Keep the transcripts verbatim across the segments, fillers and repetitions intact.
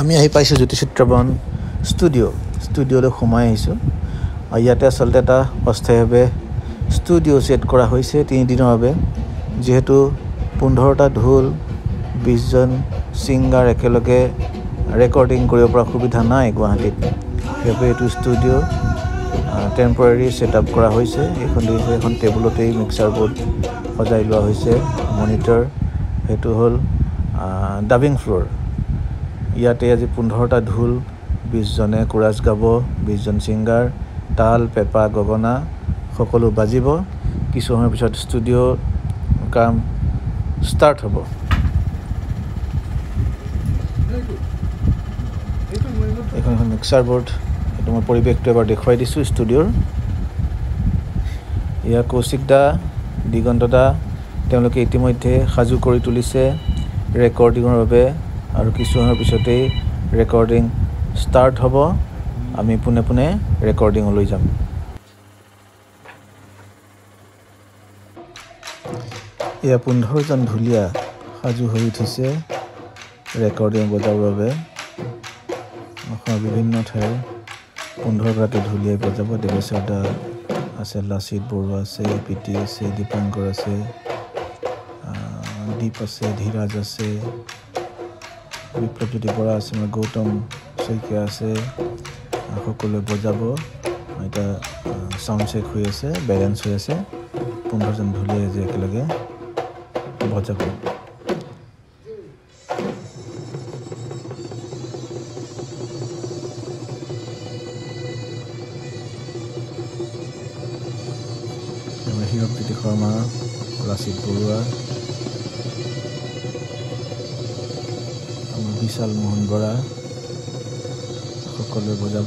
আমি আহি পাইছোঁ জ্যোতিষচিত্ৰবন স্টুডিও স্টুডিওলৈ সোমাই আহিছোঁ আৰু ইয়াতে আসলে এটা অস্থায়ীভাৱে স্টুডিও সেট কৰা হৈছে তিন দিনৰ বাবে যেহেতু পোন্ধৰটা ঢোল বিশ জন সিঙ্গাৰ একেলগে ৰেকৰ্ডিং কৰিব পৰা সুবিধা নাই গুৱাহাটীত সেয়ে এইটো স্টুডিও টেম্পোৰাৰি সেটআপ কৰা হৈছে এখন দিছে এখন টেবুলতে মিক্সাৰ বোৰ্ড সজাই লোৱা হৈছে মনিটৰ হেতু হল ডাবিং ফ্লোৰ ইয়াতে আজি পোন্ধৰটা ঢোল বিশ জনে কোৰাছ গাব বিশ জন সিঙ্গার তাল পেপা গগনা সকলো বাজিব কিছু সময় পিছত স্টুডিও কাম স্টার্ট হ'ব এখন মিক্সার বোর্ড তোমার পরিবেশটা এবার দেখাই দিছো স্টুডিওর ইয়া কৌশিক দা দিগন্ত দা তেওঁলোকে ইতিমধ্যে সাজু কৰি তুলিছে ৰেকৰ্ডিংৰ বাবে আৰু কিছু সময়ৰ পিছতে ৰেকৰ্ডিং স্টাৰ্ট হ'ব আমি পুনে পুনে ৰেকৰ্ডিং লৈ যাম ইয়া পোন্ধৰ জন ঢুলিয়া সাজু হৈ উঠিছে ৰেকৰ্ডিং বজাবৰ বাবে অসমৰ বিভিন্ন ঠাইৰ পোন্ধৰটা ঢুলিয়াই বজাব দেবেশ্বৰ দা আছে লাচিত বৰুৱা আছে পিটি আছে দীপাংকৰ আছে দীপ আছে ধীৰাজ আছে বিপ্লৱজ্যোতি বৰা আছে গৌতম শইকীয়া আছে সকলোৱে বজাব এটা সাউন্ড চেক হৈ আছে বেলেন্স হৈ আছে পোন্ধৰ জন ঢুলিয়াই যে একেলগে বজাব হিৰকজ্যোতি শৰ্মা লাচিত বৰুৱা আমাৰ বিশাল মোহন বৰা সকলোৱে বজাব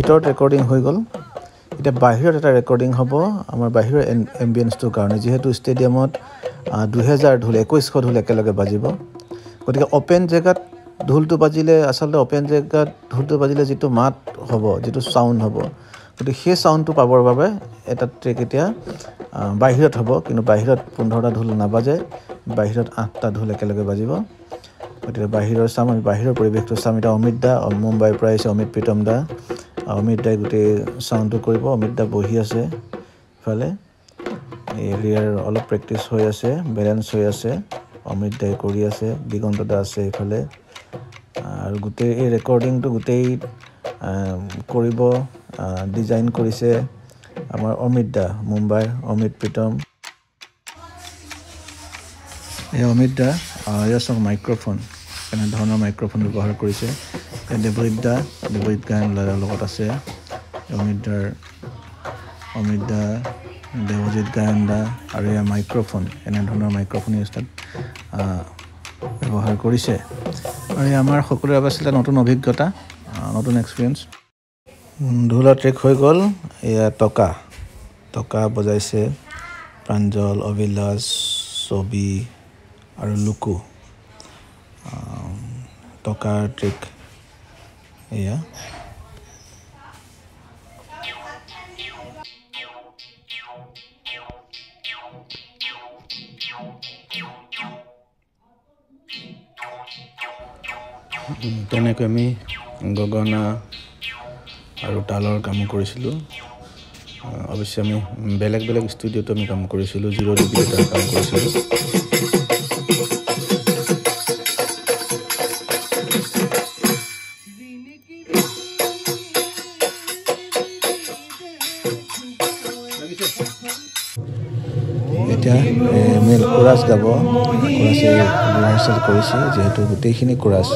ভিতৰত ৰেকৰ্ডিং হৈ গল এটা বাহিৰত এটা ৰেকৰ্ডিং হ'ব আমাৰ বাহিৰৰ এম্বিয়েন্সৰ কাৰণে যেহেতু স্টেডিয়ামত দুই হাজাৰ ঢোল একৈশশ ঢোল একেলগে বাজিব গতিকে ওপেন জায়গাত ঢোলটো বাজিলে আসলে ওপেন জায়গাত ঢোলটো বাজিলে যেটো মাত হ'ব যেটো সাউন্ড হ'ব গতিকে সেই সাউন্ডটো পাবৰ বাবে এটা ট্ৰেক এতিয়া বাহিৰত হ'ব কিন্তু বাহিৰত পোন্ধৰটা ঢোল নাবাজে বাহিৰত আঠটা ঢোল একেলগে বাজিব গতিকে বাহিৰৰ সাম আমি বাহিৰৰ পৰিৱেশটো সাম এটা অমিত দা মুম্বাই প্ৰাইজ অমিত প্ৰীতম দা অমিত দাই গোটেই সাউণ্ডটো কৰিব অমিত দা বহি আছে ফালে এৰিয়াৰ অলপ প্ৰেক্টিছ হৈ আছে বেলেন্স হৈ আছে অমিত দাই কৰি আছে দিগন্ত দা আছে ফালে আৰু গোটেই এই ৰেকৰ্ডিংটো গোটেই কৰিব ডিজাইন কৰিছে আমাৰ অমিত দা মুম্বাই অমিত প্ৰীতম এই অমিত দা ইয়াৰ সং মাইক্ৰফোন এনে ধৰণৰ মাইক্ৰফোন ব্যৱহাৰ কৰিছে দেৱজিৎ দা দেৱজিৎ গায়ন লৰাৰ লগত আছে অমিত দাৰ অমিত দা দেৱজিৎ গায়ন দা আৰু ইয়াৰ মাইক্ৰফোন এনেধৰণৰ মাইক্ৰফোন ইয়াত ব্যৱহাৰ কৰিছে আৰু আমাৰ সকলোৰে বাবে এটা নতুন অভিজ্ঞতা নতুন এক্সপিৰিয়েঞ্চ ঢোলা ট্ৰেক হৈ গ'ল এয়া টকা টকা বজাইছে প্ৰাঞ্জল অভিলাষ ছবি আৰু লুকু টকাৰ ট্ৰেক এয়া তেনেকৈ আমি গগনা আৰু তালৰ কাম কৰিছিলো অৱশ্যে আমি বেলেগ বেলেগ স্টুডিওত আমি কাম কৰিছিলো জিৰ' ডিবি এটা কাম কৰিছিলো Mil kuras gabo, kuras ei rehearsal korise, jehetu gotekhini kuras,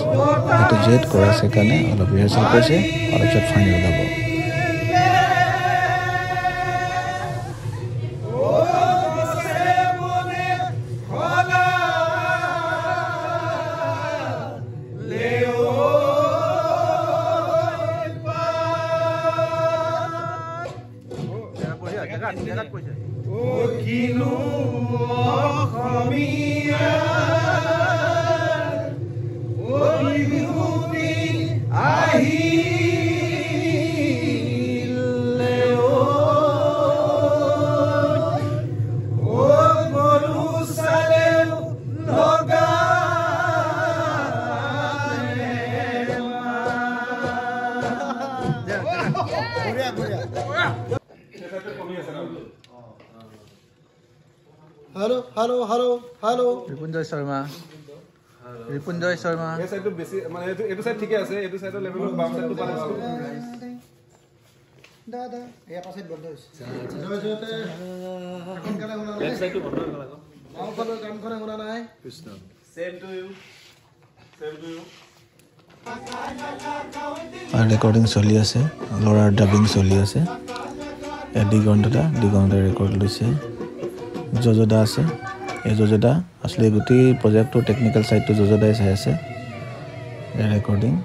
etu jet kuras ekhane olop rehearsal korise, olop shot final gabo. Hello, hello, hello, hello. Ripunjoy Sharma. Ripunjoy Sharma. Yes, I do basic. I mean, I do side okay. I say, I do side level. Bam side to balance. Da da. Yeah, pass it bundle. Left side to bundle. Now, follow. Come, come, come, come. Krishna. Same to you. Same to you. Our recording solia se, Laura dubbing solia se. Adi gonda, di gonda record lu se. Jojoda ase ei jojoda asle guti project to technical side to jojoda sai ase recording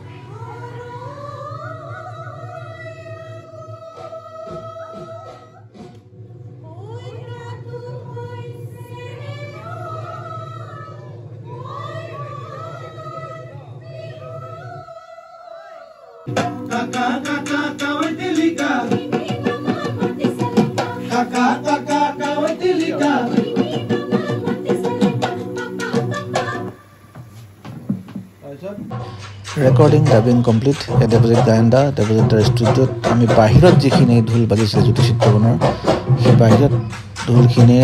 kaka kaka kawte lika kaka kaka Recording dubbing complete. At the project Ganda, the project studio. I mean, Bahirot Jikhine Dhul Bajis Judisit Governor. He Bahirot Dhul Khine.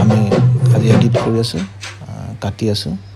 I mean, I edit Korea so, Katia so.